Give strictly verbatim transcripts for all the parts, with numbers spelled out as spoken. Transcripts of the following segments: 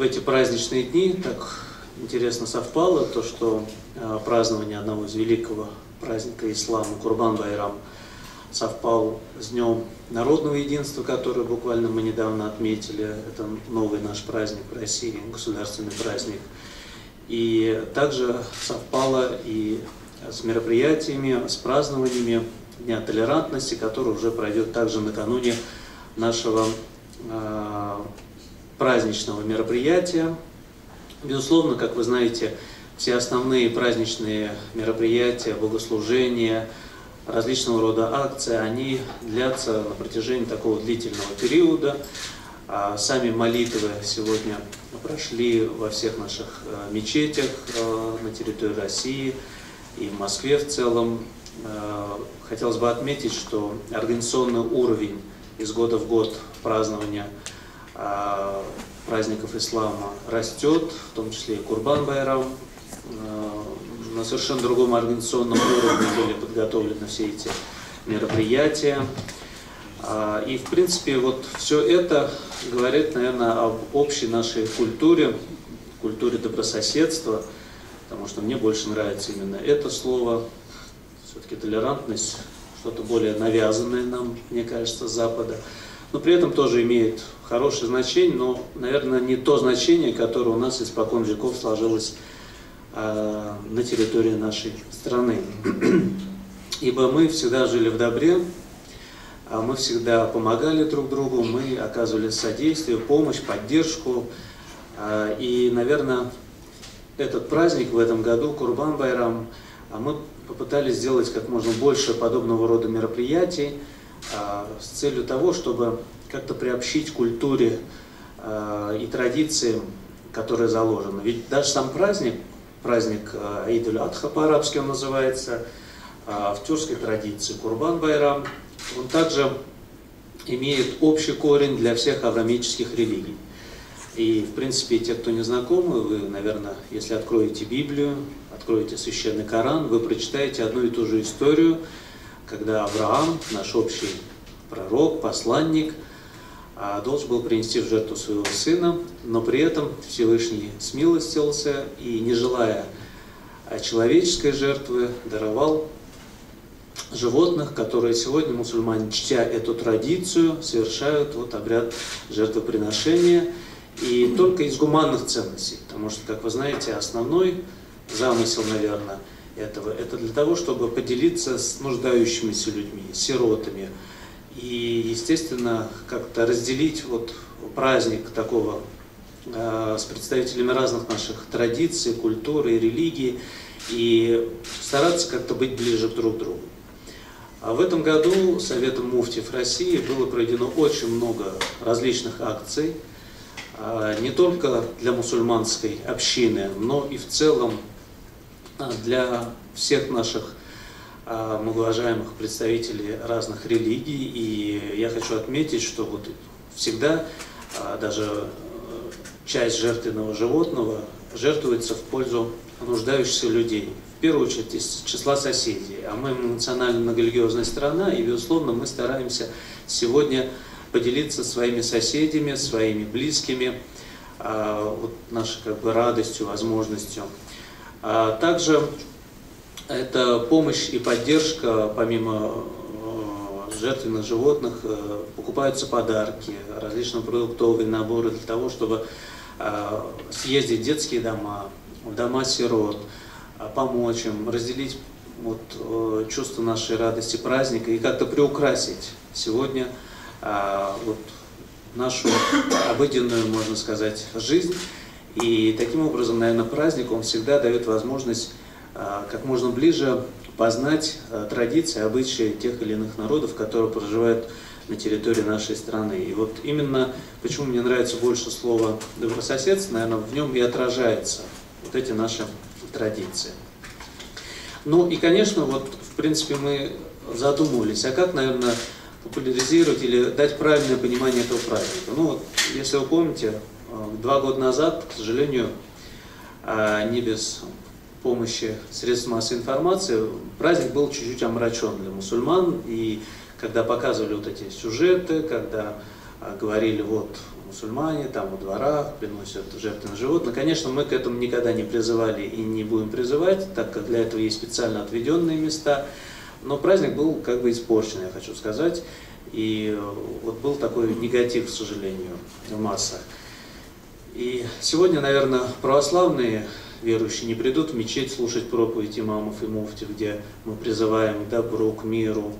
в эти праздничные дни так интересно совпало то, что празднование одного из великого праздника ислама, Курбан-Байрам, совпал с Днем Народного Единства, который буквально мы недавно отметили. Это новый наш праздник в России, государственный праздник. И также совпало и с мероприятиями, с празднованиями Дня Толерантности, который уже пройдет также накануне нашего э, праздничного мероприятия. Безусловно, как вы знаете, все основные праздничные мероприятия, богослужения, различного рода акции, они длятся на протяжении такого длительного периода. А сами молитвы сегодня прошли во всех наших мечетях на территории России и в Москве в целом. Хотелось бы отметить, что организационный уровень из года в год празднования праздников ислама растет, в том числе и Курбан-Байрам. На совершенно другом организационном уровне были подготовлены все эти мероприятия. И, в принципе, вот все это говорит, наверное, об общей нашей культуре, культуре добрососедства, потому что мне больше нравится именно это слово. Все-таки толерантность, что-то более навязанное нам, мне кажется, с Запада. Но при этом тоже имеет хорошее значение, но, наверное, не то значение, которое у нас испокон веков сложилось э, на территории нашей страны. Ибо мы всегда жили в добре, мы всегда помогали друг другу, мы оказывали содействие, помощь, поддержку. Э, и, наверное, этот праздник в этом году, Курбан-Байрам, мы попытались сделать как можно больше подобного рода мероприятий э, с целью того, чтобы как-то приобщить культуре э, и традициям, которые заложены. Ведь даже сам праздник, праздник э, Эйдуль-Адха по-арабски он называется, э, в тюркской традиции Курбан-Байрам, он также имеет общий корень для всех авраамических религий. И, в принципе, те, кто не знакомы, вы, наверное, если откроете Библию, откроете Священный Коран, вы прочитаете одну и ту же историю, когда Авраам, наш общий пророк, посланник, должен был принести в жертву своего сына, но при этом Всевышний смилостился и, не желая человеческой жертвы, даровал животных, которые сегодня мусульмане, чтя эту традицию, совершают вот обряд жертвоприношения. И только из гуманных ценностей, потому что, как вы знаете, основной замысел, наверное, этого, это для того, чтобы поделиться с нуждающимися людьми, сиротами. И, естественно, как-то разделить вот праздник такого э, с представителями разных наших традиций, культуры, религии, и стараться как-то быть ближе друг к другу. А в этом году Советом муфтиев России было проведено очень много различных акций, не только для мусульманской общины, но и в целом для всех наших многоуважаемых представителей разных религий. И я хочу отметить, что вот всегда даже часть жертвенного животного жертвуется в пользу нуждающихся людей, в первую очередь из числа соседей. А мы национально-религиозная страна, и, безусловно, мы стараемся сегодня поделиться своими соседями, своими близкими, вот нашей как бы радостью, возможностью. Также это помощь и поддержка, помимо жертвенных животных, покупаются подарки, различные продуктовые наборы для того, чтобы съездить в детские дома, в дома сирот, помочь им, разделить вот чувство нашей радости праздника и как-то приукрасить сегодня А, вот, нашу обыденную, можно сказать, жизнь. И таким образом, наверное, праздник, он всегда дает возможность а, как можно ближе познать а, традиции, обычаи тех или иных народов, которые проживают на территории нашей страны. И вот именно почему мне нравится больше слово «добрососедство», наверное, в нем и отражаются вот эти наши традиции. Ну и, конечно, вот, в принципе, мы задумывались, а как, наверное, популяризировать или дать правильное понимание этого праздника. Ну вот, если вы помните, два года назад, к сожалению, не без помощи средств массовой информации, праздник был чуть-чуть омрачен для мусульман. И когда показывали вот эти сюжеты, когда говорили, вот, мусульмане, там у двора приносят жертвенных животных. Конечно, мы к этому никогда не призывали и не будем призывать, так как для этого есть специально отведенные места. Но праздник был как бы испорчен, я хочу сказать. И вот был такой негатив, к сожалению, в массах. И сегодня, наверное, православные верующие не придут в мечеть слушать проповедь имамов и муфти, где мы призываем к добру, к миру,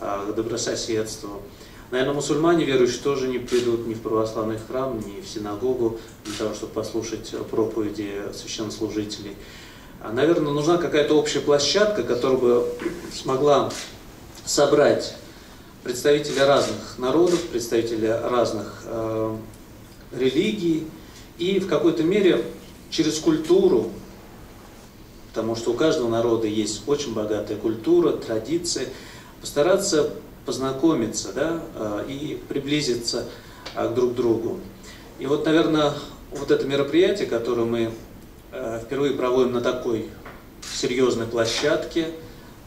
к добрососедству. Наверное, мусульмане верующие тоже не придут ни в православный храм, ни в синагогу для того, чтобы послушать проповеди священнослужителей. Наверное, нужна какая-то общая площадка, которая бы смогла собрать представителей разных народов, представителей разных э, религий и в какой-то мере через культуру, потому что у каждого народа есть очень богатая культура, традиции, постараться познакомиться, да, и приблизиться друг к другу. И вот, наверное, вот это мероприятие, которое мы впервые проводим на такой серьезной площадке,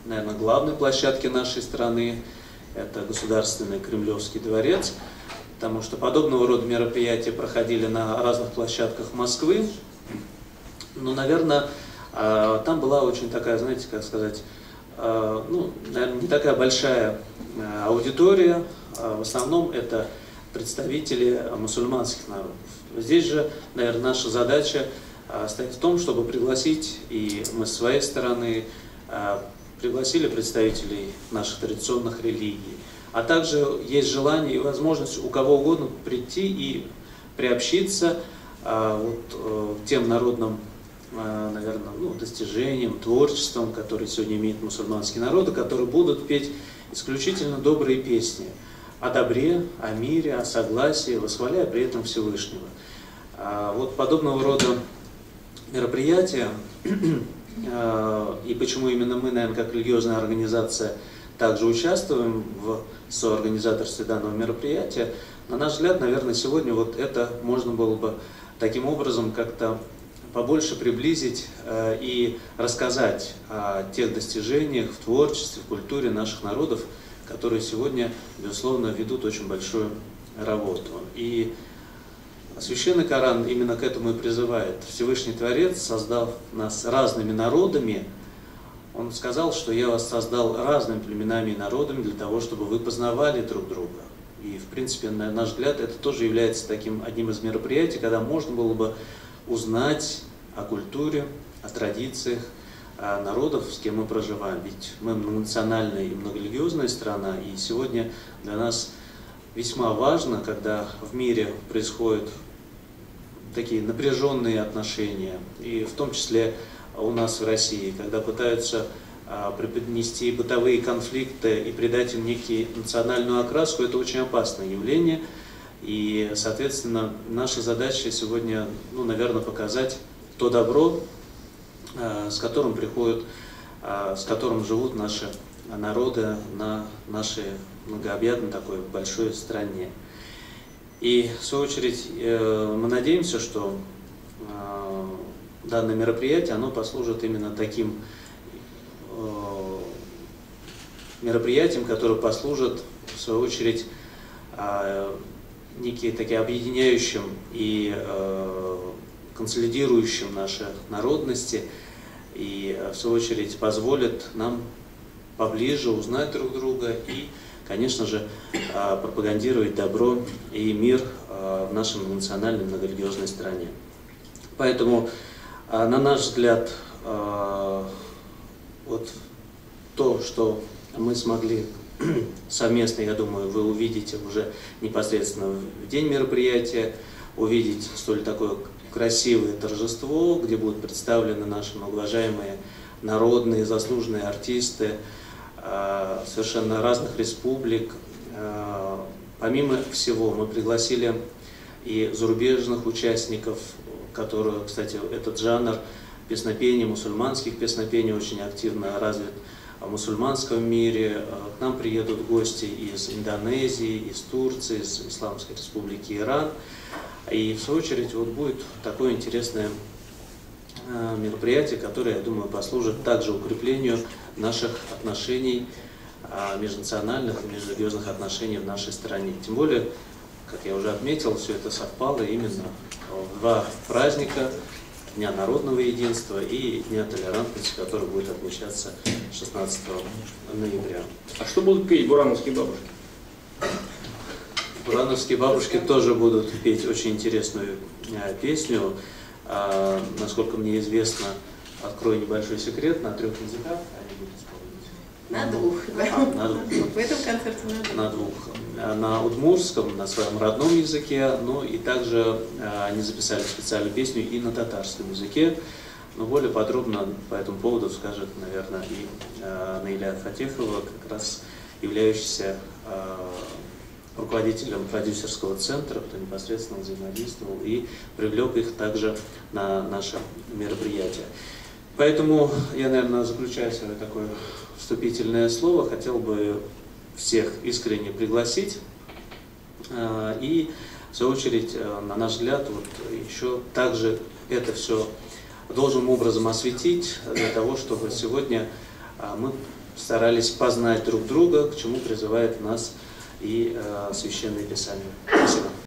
наверное, главной площадке нашей страны, это Государственный Кремлевский дворец, потому что подобного рода мероприятия проходили на разных площадках Москвы, но, наверное, там была очень такая, знаете, как сказать, ну, наверное, не такая большая аудитория, в основном это представители мусульманских народов. Здесь же, наверное, наша задача стоит в том, чтобы пригласить, и мы с своей стороны пригласили представителей наших традиционных религий, а также есть желание и возможность у кого угодно прийти и приобщиться вот к тем народным, наверное, ну, достижениям, творчеством, которые сегодня имеют мусульманские народы, которые будут петь исключительно добрые песни о добре, о мире, о согласии, восхваляя при этом Всевышнего. Вот подобного рода мероприятия, и почему именно мы, наверное, как религиозная организация, также участвуем в соорганизаторстве данного мероприятия, на наш взгляд, наверное, сегодня вот это можно было бы таким образом как-то побольше приблизить и рассказать о тех достижениях в творчестве, в культуре наших народов, которые сегодня, безусловно, ведут очень большую работу. И Священный Коран именно к этому и призывает. Всевышний Творец, создав нас разными народами, Он сказал, что «Я вас создал разными племенами и народами для того, чтобы вы познавали друг друга». И, в принципе, на наш взгляд, это тоже является таким одним из мероприятий, когда можно было бы узнать о культуре, о традициях о народов, с кем мы проживаем. Ведь мы многонациональная и многорелигиозная страна, и сегодня для нас весьма важно, когда в мире происходят такие напряженные отношения, и в том числе у нас в России, когда пытаются преподнести бытовые конфликты и придать им некую национальную окраску, это очень опасное явление. И, соответственно, наша задача сегодня, ну, наверное, показать то добро, с которым приходят, с которым живут наши народы на нашей многообъятной такой большой стране. И, в свою очередь, мы надеемся, что данное мероприятие, оно послужит именно таким мероприятием, которое послужит, в свою очередь, некие такие объединяющим и э, консолидирующим наши народности и, в свою очередь, позволит нам поближе узнать друг друга и, конечно же, э, пропагандировать добро и мир э, в нашей национальной многорелигиозной стране. Поэтому, э, на наш взгляд, э, вот то, что мы смогли совместно, я думаю, вы увидите уже непосредственно в день мероприятия, увидите столь такое красивое торжество, где будут представлены наши уважаемые народные, заслуженные артисты совершенно разных республик. Помимо всего, мы пригласили и зарубежных участников, которые, кстати, этот жанр песнопений, мусульманских песнопений очень активно развит в мусульманском мире. К нам приедут гости из Индонезии, из Турции, из Исламской Республики Иран. И, в свою очередь, вот будет такое интересное мероприятие, которое, я думаю, послужит также укреплению наших отношений, межнациональных и межрелигиозных отношений в нашей стране. Тем более, как я уже отметил, все это совпало именно в два праздника Дня Народного Единства и Дня Толерантности, который будет отмечаться шестнадцатого ноября. А что будут петь бурановские бабушки? Бурановские бабушки тоже будут петь очень интересную песню. А, насколько мне известно, открою небольшой секрет, на трех языках они будут исполнять. На двух, да. А, на двух. В этом концерте на двух. На двух. На удмуртском, на своем родном языке, ну и также а, они записали специальную песню и на татарском языке. Но более подробно по этому поводу скажет, наверное, и а, Наиля Фатехова, как раз являющаяся а, руководителем продюсерского центра, кто непосредственно взаимодействовал и привлек их также на наше мероприятие. Поэтому я, наверное, заключая свое такое вступительное слово, хотел бы всех искренне пригласить. И, в свою очередь, на наш взгляд, вот еще также это все должным образом осветить, для того, чтобы сегодня мы старались познать друг друга, к чему призывает нас и э, священные писания. Спасибо.